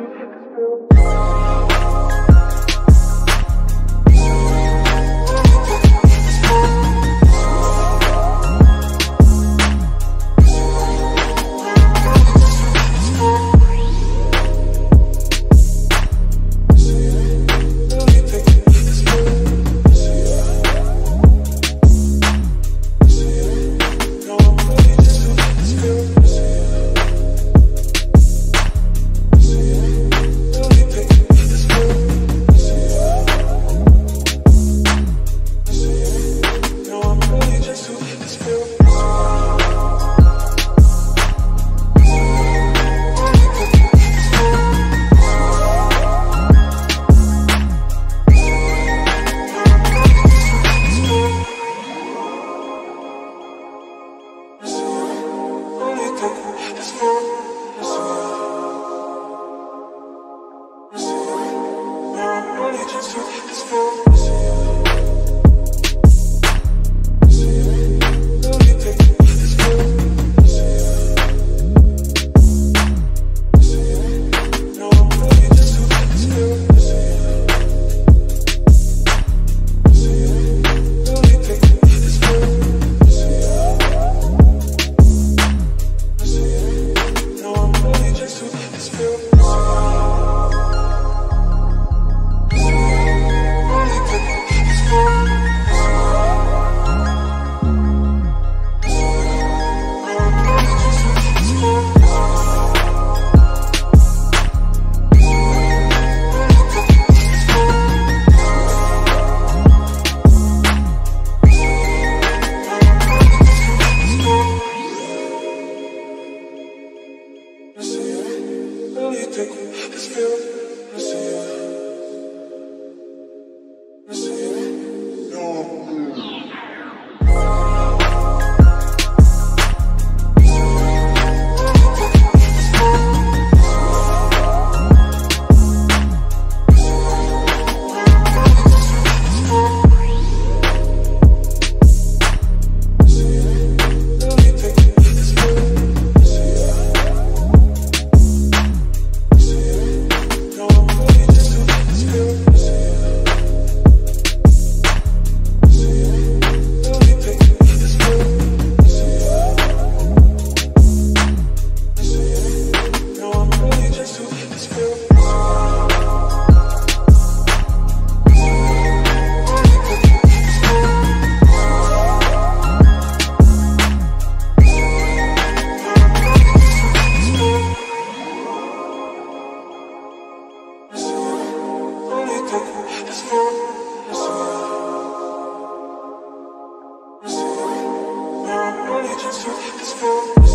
Just for